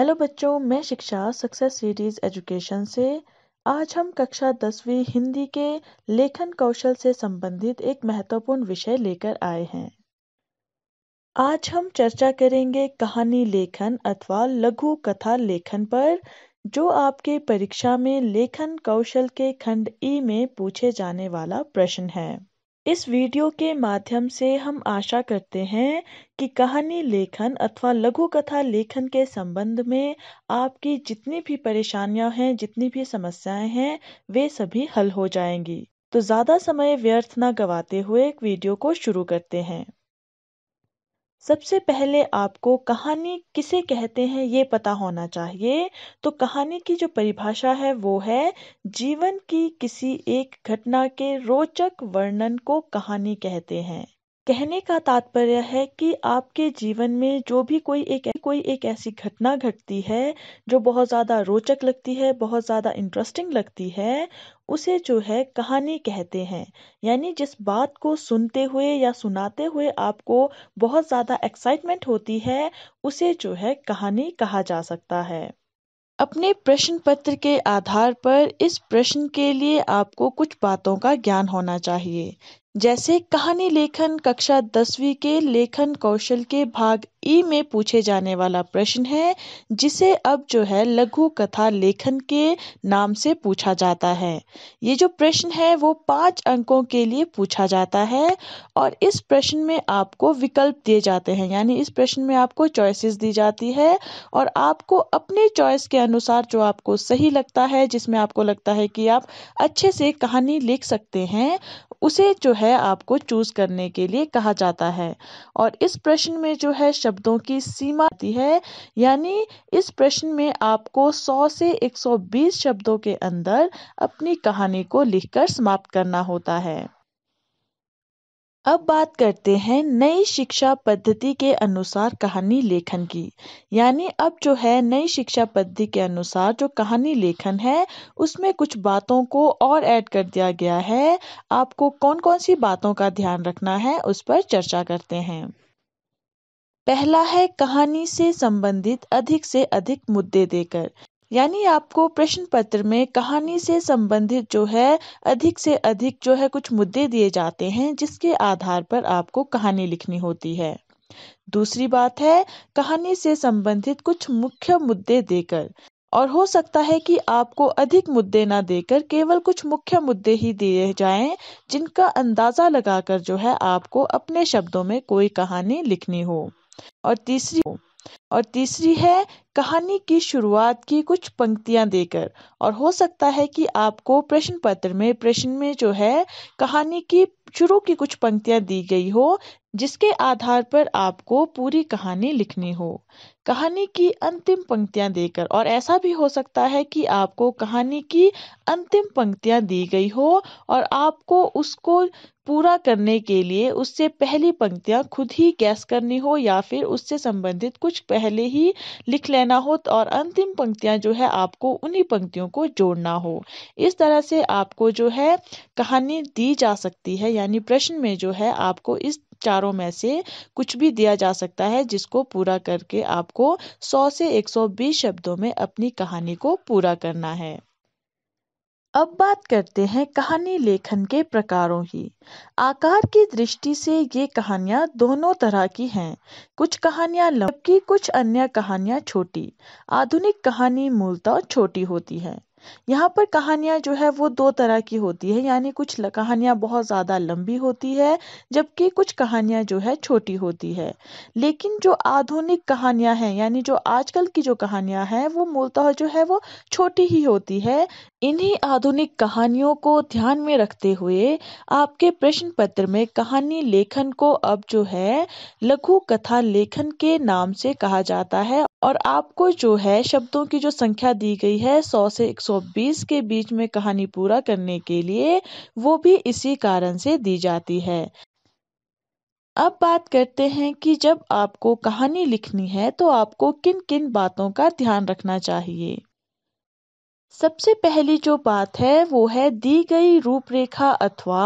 Hello बच्चों, मैं शिक्षा सक्सेससीडीज एजुकेशन से आज हम कक्षा 10वीं हिंदी के लेखन कौशल से संबंधित एक महत्वपूर्ण विषय लेकर आए हैं। आज हम चर्चा करेंगे कहानी लेखन अथवा लघु कथा लेखन पर, जो आपके परीक्षा में लेखन कौशल के खंड ई में पूछे जाने वाला प्रश्न है। इस वीडियो के माध्यम से हम आशा करते हैं कि कहानी लेखन अथवा लघु कथा लेखन के संबंध में आपकी जितनी भी परेशानियां हैं, जितनी भी समस्याएं हैं, वे सभी हल हो जाएंगी। तो ज्यादा समय व्यर्थ न गवाते हुए वीडियो को शुरू करते हैं। सबसे पहले आपको कहानी किसे कहते हैं ये पता होना चाहिए। तो कहानी की जो परिभाषा है वो है जीवन की किसी एक घटना के रोचक वर्णन को कहानी कहते हैं। कहने का तात्पर्य है कि आपके जीवन में जो भी कोई एक ऐसी घटना घटती है जो बहुत ज़्यादा रोचक लगती है, बहुत ज़्यादा इंटरेस्टिंग लगती है, उसे जो है कहानी कहते हैं। यानी जिस बात को सुनते हुए या सुनाते हुए आपको बहुत ज़्यादा एक्साइटमेंट होती है, उसे जो है कहानी कहा जा सकता है। अपने प्रश्न पत्र के आधार पर इस प्रश्न के लिए आपको कुछ बातों का ज्ञान होना चाहिए, जैसे कहानी लेखन कक्षा 10वीं के लेखन कौशल के भाग ई में पूछे जाने वाला प्रश्न है, जिसे अब जो है लघु कथा लेखन के नाम से पूछा जाता है। ये जो प्रश्न है वो 5 अंकों के लिए पूछा जाता है और इस प्रश्न में आपको विकल्प दिए जाते हैं, यानी इस प्रश्न में आपको चॉइसेस दी जाती है और आपको अपने चॉइस के अनुसार जो आपको सही लगता है, जिसमें आपको लगता है कि आप अच्छे से कहानी लिख सकते हैं, उसे जो है आपको चूज करने के लिए कहा जाता है। और इस प्रश्न में जो है शब्दों की सीमा होती है, यानी इस प्रश्न में आपको 100 से 120 शब्दों के अंदर अपनी कहानी को लिखकर समाप्त करना होता है। अब बात करते हैं नई शिक्षा पद्धति के अनुसार कहानी लेखन की। यानी अब जो है नई शिक्षा पद्धति के अनुसार जो कहानी लेखन है उसमें कुछ बातों को और ऐड कर दिया गया है। आपको कौन कौन सी बातों का ध्यान रखना है उस पर चर्चा करते हैं। पहला है कहानी से संबंधित अधिक से अधिक मुद्दे देकर। यानी आपको प्रश्न पत्र में कहानी से संबंधित जो है अधिक से अधिक जो है कुछ मुद्दे दिए जाते हैं, जिसके आधार पर आपको कहानी लिखनी होती है। दूसरी बात है कहानी से संबंधित कुछ मुख्य मुद्दे देकर, और हो सकता है कि आपको अधिक मुद्दे ना देकर केवल कुछ मुख्य मुद्दे ही दिए जाएं, जिनका अंदाजा लगाकर जो है आपको अपने शब्दों में कोई कहानी लिखनी हो। और तीसरी है कहानी की शुरुआत की कुछ पंक्तियां देकर, और हो सकता है कि आपको प्रश्न पत्र में जो है कहानी की शुरू की कुछ पंक्तियां दी गई हो, जिसके आधार पर आपको पूरी कहानी लिखनी हो। कहानी की अंतिम पंक्तियां देकर, और ऐसा भी हो सकता है कि आपको कहानी की अंतिम पंक्तियां दी गई हो और आपको उसको पूरा करने के लिए उससे पहली पंक्तियां खुद ही गैस करनी हो या फिर उससे संबंधित कुछ पहले ही लिख लेना हो, और अंतिम पंक्तियां जो है आपको उन्हीं पंक्तियों को जोड़ना हो। इस तरह से आपको जो है कहानी दी जा सकती है। यानी प्रश्न में जो है आपको इस चारों में से कुछ भी दिया जा सकता है, जिसको पूरा करके आपको 100 से 120 शब्दों में अपनी कहानी को पूरा करना है। अब बात करते हैं कहानी लेखन के प्रकारों की। आकार की दृष्टि से ये कहानियाँ दोनों तरह की हैं। कुछ कहानियाँ लंबी, कुछ अन्य कहानियाँ छोटी। आधुनिक कहानी मूलतः छोटी होती है। यहाँ पर कहानियाँ जो है वो 2 तरह की होती है, यानी कुछ कहानियाँ बहुत ज़्यादा लंबी होती है जबकि कुछ कहानियाँ जो है छोटी होती है। लेकिन जो आधुनिक कहानियाँ हैं, यानी जो आजकल की जो कहानियाँ हैं, वो मूलतः जो है वो छोटी ही होती है। इन्हीं आधुनिक कहानियों को ध्यान में रखते हुए आपके प्रश्न पत्र में कहानी लेखन को अब जो है लघु कथा लेखन के नाम से कहा जाता है, और आपको जो है शब्दों की जो संख्या दी गई है 100 से 120 के बीच में कहानी पूरा करने के लिए, वो भी इसी कारण से दी जाती है। अब बात करते हैं कि जब आपको कहानी लिखनी है तो आपको किन किन बातों का ध्यान रखना चाहिए। सबसे पहली जो बात है वो है दी गई रूपरेखा अथवा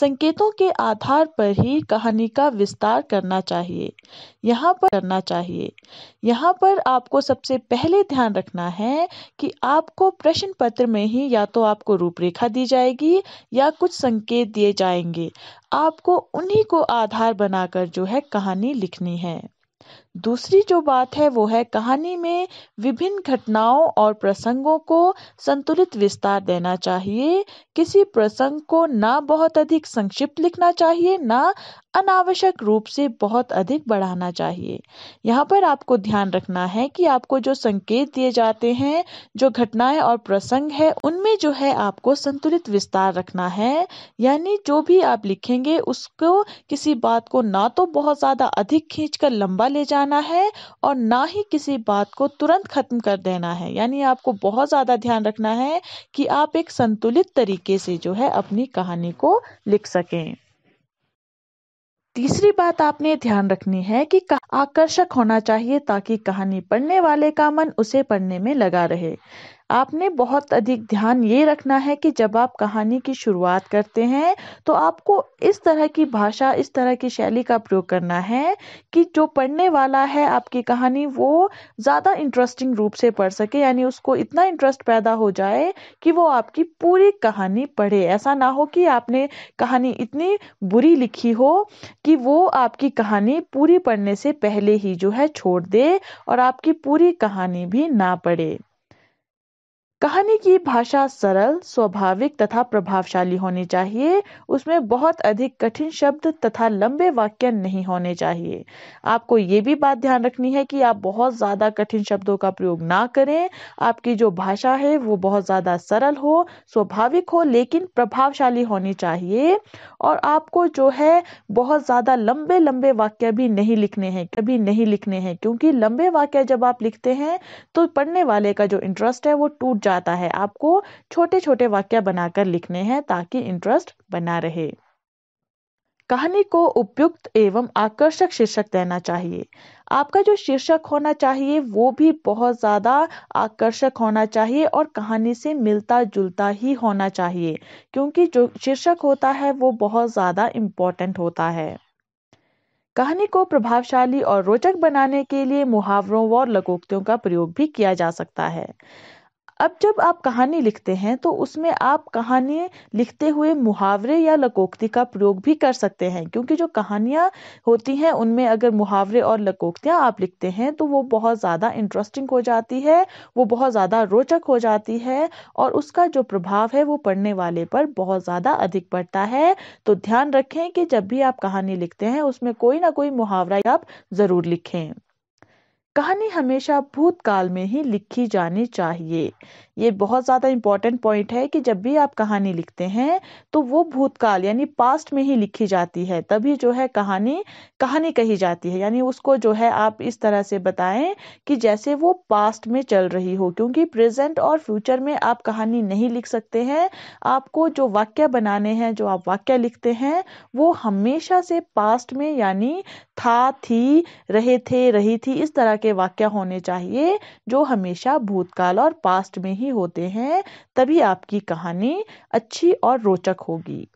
संकेतों के आधार पर ही कहानी का विस्तार करना चाहिए। यहाँ पर आपको सबसे पहले ध्यान रखना है कि आपको प्रश्न पत्र में ही या तो आपको रूपरेखा दी जाएगी या कुछ संकेत दिए जाएंगे, आपको उन्हीं को आधार बनाकर जो है कहानी लिखनी है। दूसरी जो बात है वो है कहानी में विभिन्न घटनाओं और प्रसंगों को संतुलित विस्तार देना चाहिए। किसी प्रसंग को ना बहुत अधिक संक्षिप्त लिखना चाहिए, ना अनावश्यक रूप से बहुत अधिक बढ़ाना चाहिए। यहाँ पर आपको ध्यान रखना है कि आपको जो संकेत दिए जाते हैं, जो घटनाएं और प्रसंग है, उनमें जो है आपको संतुलित विस्तार रखना है। यानी जो भी आप लिखेंगे उसको किसी बात को ना तो बहुत ज़्यादा अधिक खींचकर लंबा ले जाना है और ना ही किसी बात को तुरंत खत्म कर देना है। यानी आपको बहुत ज़्यादा ध्यान रखना है कि आप एक संतुलित तरीके से जो है अपनी कहानी को लिख सकें। तीसरी बात आपने ध्यान रखनी है कि आकर्षक होना चाहिए ताकि कहानी पढ़ने वाले का मन उसे पढ़ने में लगा रहे। आपने बहुत अधिक ध्यान ये रखना है कि जब आप कहानी की शुरुआत करते हैं तो आपको इस तरह की भाषा, इस तरह की शैली का प्रयोग करना है कि जो पढ़ने वाला है आपकी कहानी वो ज़्यादा इंटरेस्टिंग रूप से पढ़ सके। यानी उसको इतना इंटरेस्ट पैदा हो जाए कि वो आपकी पूरी कहानी पढ़े। ऐसा ना हो कि आपने कहानी इतनी बुरी लिखी हो कि वो आपकी कहानी पूरी पढ़ने से पहले ही जो है छोड़ दे और आपकी पूरी कहानी भी ना पढ़े। कहानी की भाषा सरल, स्वाभाविक तथा प्रभावशाली होनी चाहिए। उसमें बहुत अधिक कठिन शब्द तथा लंबे वाक्य नहीं होने चाहिए। आपको ये भी बात ध्यान रखनी है कि आप बहुत ज़्यादा कठिन शब्दों का प्रयोग ना करें। आपकी जो भाषा है वो बहुत ज़्यादा सरल हो, स्वाभाविक हो, लेकिन प्रभावशाली होनी चाहिए। और आपको जो है बहुत ज़्यादा लंबे लंबे वाक्य भी नहीं लिखने हैं, कभी नहीं लिखने हैं, क्योंकि लंबे वाक्य जब आप लिखते हैं तो पढ़ने वाले का जो इंटरेस्ट है वो टूट आता है। आपको छोटे छोटे वाक्य बनाकर लिखने हैं ताकि इंटरेस्ट बना रहे। कहानी को उपयुक्त एवं आकर्षक शीर्षक देना चाहिए। आपका जो शीर्षक होना चाहिए वो भी बहुत ज़्यादा आकर्षक होना चाहिए और कहानी से मिलता जुलता ही होना चाहिए, क्योंकि जो शीर्षक होता है वो बहुत ज़्यादा इम्पोर्टेंट होता है। कहानी को प्रभावशाली और रोचक बनाने के लिए मुहावरों और लोकोक्तियों का प्रयोग भी किया जा सकता है। अब जब आप कहानी लिखते हैं तो उसमें आप कहानी लिखते हुए मुहावरे या लोकोक्ति का प्रयोग भी कर सकते हैं, क्योंकि जो कहानियाँ होती हैं उनमें अगर मुहावरे और लोकोक्तियाँ आप लिखते हैं तो वो बहुत ज़्यादा इंटरेस्टिंग हो जाती है, वो बहुत ज़्यादा रोचक हो जाती है और उसका जो प्रभाव है वो पढ़ने वाले पर बहुत ज़्यादा अधिक पड़ता है। तो ध्यान रखें कि जब भी आप कहानी लिखते हैं उसमें कोई ना कोई मुहावरा आप ज़रूर लिखें। कहानी हमेशा भूतकाल में ही लिखी जानी चाहिए। ये बहुत ज़्यादा इम्पॉर्टेंट पॉइंट है कि जब भी आप कहानी लिखते हैं तो वो भूतकाल यानी पास्ट में ही लिखी जाती है, तभी जो है कहानी कही जाती है। यानी उसको जो है आप इस तरह से बताएं कि जैसे वो पास्ट में चल रही हो, क्योंकि प्रेजेंट और फ्यूचर में आप कहानी नहीं लिख सकते हैं। आपको जो वाक्य बनाने हैं, जो आप वाक्य लिखते हैं, वो हमेशा से पास्ट में यानी था, थी, रहे थे, रही थी, इस तरह के वाक्य होने चाहिए जो हमेशा भूतकाल और पास्ट में ही होते हैं, तभी आपकी कहानी अच्छी और रोचक होगी।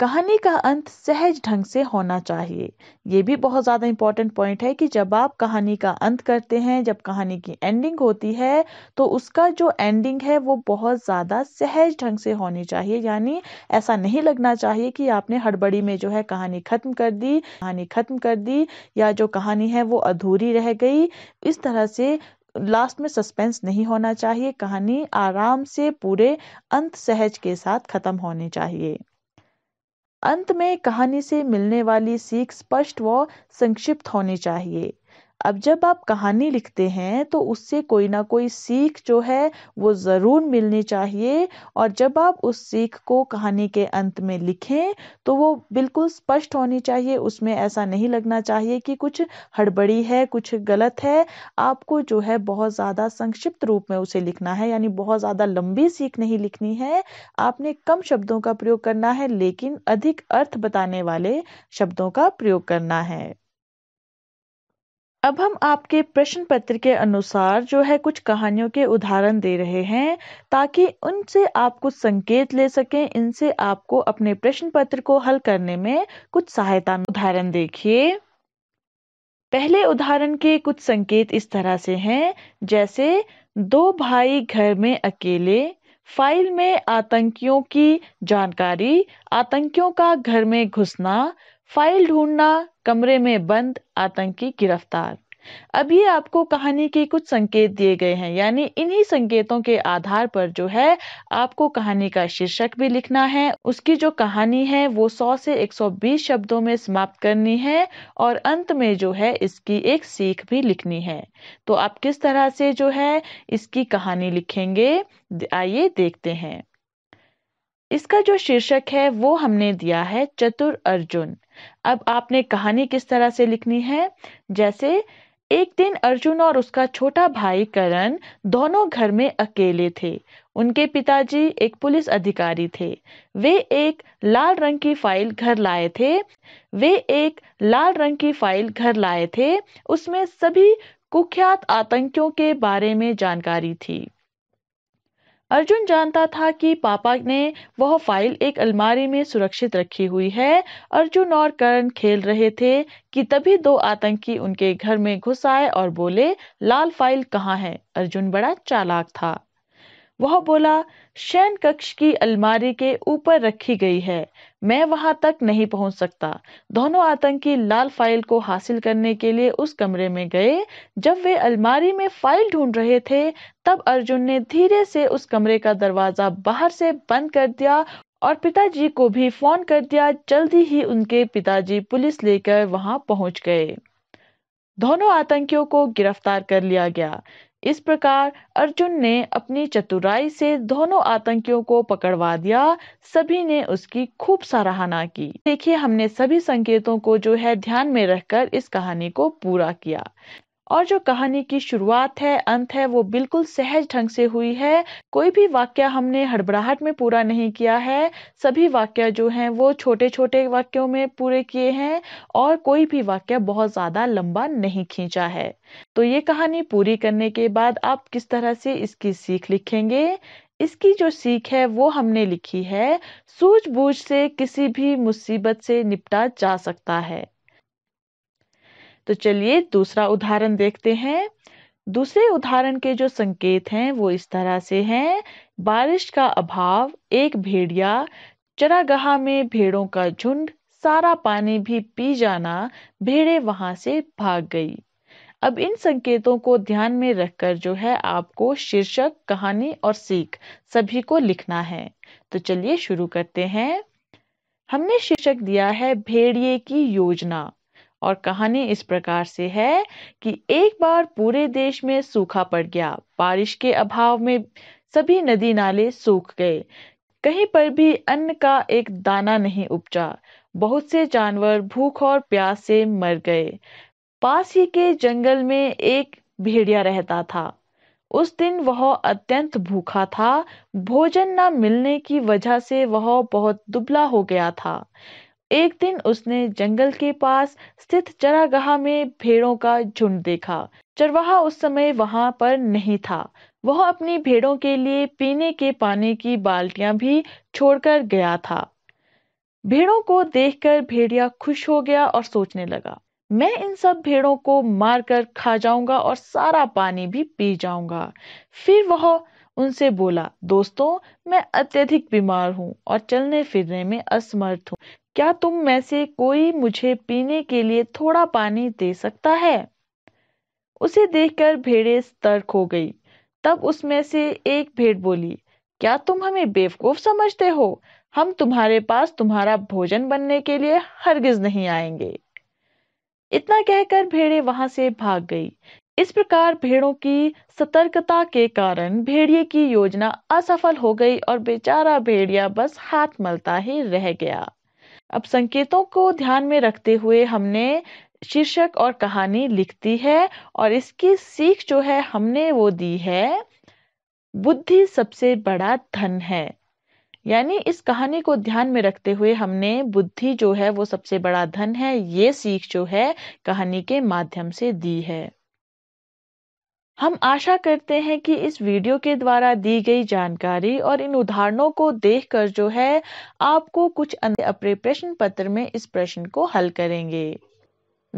कहानी का अंत सहज ढंग से होना चाहिए। ये भी बहुत ज़्यादा इम्पॉर्टेंट पॉइंट है कि जब आप कहानी का अंत करते हैं, जब कहानी की एंडिंग होती है तो उसका जो एंडिंग है वो बहुत ज़्यादा सहज ढंग से होनी चाहिए। यानी ऐसा नहीं लगना चाहिए कि आपने हड़बड़ी में जो है कहानी ख़त्म कर दी या जो कहानी है वो अधूरी रह गई। इस तरह से लास्ट में सस्पेंस नहीं होना चाहिए। कहानी आराम से पूरे अंत सहज के साथ ख़त्म होनी चाहिए। अंत में कहानी से मिलने वाली सीख स्पष्ट व संक्षिप्त होनी चाहिए। अब जब आप कहानी लिखते हैं तो उससे कोई ना कोई सीख जो है वो ज़रूर मिलनी चाहिए और जब आप उस सीख को कहानी के अंत में लिखें तो वो बिल्कुल स्पष्ट होनी चाहिए। उसमें ऐसा नहीं लगना चाहिए कि कुछ हड़बड़ी है, कुछ गलत है। आपको जो है बहुत ज़्यादा संक्षिप्त रूप में उसे लिखना है, यानी बहुत ज़्यादा लंबी सीख नहीं लिखनी है। आपने कम शब्दों का प्रयोग करना है लेकिन अधिक अर्थ बताने वाले शब्दों का प्रयोग करना है। अब हम आपके प्रश्न पत्र के अनुसार जो है कुछ कहानियों के उदाहरण दे रहे हैं ताकि उनसे आप कुछ संकेत ले सकें, इनसे आपको अपने प्रश्न पत्र को हल करने में कुछ सहायता। उदाहरण देखिए, पहले उदाहरण के कुछ संकेत इस तरह से हैं, जैसे दो भाई घर में अकेले, फाइल में आतंकियों की जानकारी, आतंकियों का घर में घुसना, फाइल ढूंढना, कमरे में बंद, आतंकी गिरफ्तार। अब ये आपको कहानी के कुछ संकेत दिए गए हैं, यानी इन्हीं संकेतों के आधार पर जो है आपको कहानी का शीर्षक भी लिखना है, उसकी जो कहानी है वो 100 से 120 शब्दों में समाप्त करनी है और अंत में जो है इसकी एक सीख भी लिखनी है। तो आप किस तरह से जो है इसकी कहानी लिखेंगे, आइए देखते हैं। इसका जो शीर्षक है वो हमने दिया है चतुर अर्जुन। अब आपने कहानी किस तरह से लिखनी है, जैसे एक दिन अर्जुन और उसका छोटा भाई करण दोनों घर में अकेले थे। उनके पिताजी एक पुलिस अधिकारी थे। वे एक लाल रंग की फाइल घर लाए थे उसमें सभी कुख्यात आतंकियों के बारे में जानकारी थी। अर्जुन जानता था कि पापा ने वह फाइल एक अलमारी में सुरक्षित रखी हुई है। अर्जुन और करण खेल रहे थे कि तभी दो आतंकी उनके घर में घुस आए और बोले, लाल फाइल कहाँ है? अर्जुन बड़ा चालाक था। वह बोला, शयन कक्ष की अलमारी के ऊपर रखी गई है, मैं वहां तक नहीं पहुंच सकता। दोनों आतंकी लाल फाइल को हासिल करने के लिए उस कमरे में गए। जब वे अलमारी में फाइल ढूंढ रहे थे तब अर्जुन ने धीरे से उस कमरे का दरवाजा बाहर से बंद कर दिया और पिताजी को भी फोन कर दिया। जल्दी ही उनके पिताजी पुलिस लेकर वहां पहुंच गए। दोनों आतंकियों को गिरफ्तार कर लिया गया। इस प्रकार अर्जुन ने अपनी चतुराई से दोनों आतंकियों को पकड़वा दिया। सभी ने उसकी खूब सराहना की। देखिए, हमने सभी संकेतों को जो है ध्यान में रखकर इस कहानी को पूरा किया और जो कहानी की शुरुआत है, अंत है, वो बिल्कुल सहज ढंग से हुई है। कोई भी वाक्य हमने हड़बड़ाहट में पूरा नहीं किया है। सभी वाक्य जो हैं वो छोटे छोटे वाक्यों में पूरे किए हैं और कोई भी वाक्य बहुत ज्यादा लंबा नहीं खींचा है। तो ये कहानी पूरी करने के बाद आप किस तरह से इसकी सीख लिखेंगे? इसकी जो सीख है वो हमने लिखी है, सूझबूझ से किसी भी मुसीबत से निपटा जा सकता है। तो चलिए दूसरा उदाहरण देखते हैं। दूसरे उदाहरण के जो संकेत हैं वो इस तरह से हैं, बारिश का अभाव, एक भेड़िया, चरागाह में भेड़ों का झुंड, सारा पानी भी पी जाना, भेड़ें वहां से भाग गई। अब इन संकेतों को ध्यान में रखकर जो है आपको शीर्षक, कहानी और सीख सभी को लिखना है। तो चलिए शुरू करते हैं। हमने शीर्षक दिया है भेड़िए की योजना और कहानी इस प्रकार से है कि एक बार पूरे देश में सूखा पड़ गया। बारिश के अभाव में सभी नदी नाले सूख गए, कहीं पर भी अन्न का एक दाना नहीं उपजा। बहुत से जानवर भूख और प्यास से मर गए। पास ही के जंगल में एक भेड़िया रहता था। उस दिन वह अत्यंत भूखा था। भोजन न मिलने की वजह से वह बहुत दुबला हो गया था। एक दिन उसने जंगल के पास स्थित चरागाह में भेड़ों का झुंड देखा। चरवाहा उस समय वहां पर नहीं था। वह अपनी भेड़ों के लिए पीने के पानी की बाल्टियां भी छोड़कर गया था। भेड़ों को देखकर भेड़िया खुश हो गया और सोचने लगा, मैं इन सब भेड़ों को मारकर खा जाऊंगा और सारा पानी भी पी जाऊंगा। फिर वह उनसे बोला, दोस्तों, मैं अत्यधिक बीमार हूँ और चलने फिरने में असमर्थ हूँ। क्या तुम में से कोई मुझे पीने के लिए थोड़ा पानी दे सकता है? उसे देखकर भेड़ें सतर्क हो गई। तब उसमें से एक भेड़ बोली, क्या तुम हमें बेवकूफ समझते हो? हम तुम्हारे पास तुम्हारा भोजन बनने के लिए हरगिज नहीं आएंगे। इतना कहकर भेड़ें वहां से भाग गई। इस प्रकार भेड़ों की सतर्कता के कारण भेड़िए की योजना असफल हो गई और बेचारा भेड़िया बस हाथ मलता ही रह गया। अब संकेतों को ध्यान में रखते हुए हमने शीर्षक और कहानी लिख दी है और इसकी सीख जो है हमने वो दी है, बुद्धि सबसे बड़ा धन है। यानी इस कहानी को ध्यान में रखते हुए हमने बुद्धि जो है वो सबसे बड़ा धन है, ये सीख जो है कहानी के माध्यम से दी है। हम आशा करते हैं कि इस वीडियो के द्वारा दी गई जानकारी और इन उदाहरणों को देखकर जो है आपको कुछ अपने प्रश्न पत्र में इस प्रश्न को हल करेंगे।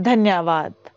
धन्यवाद।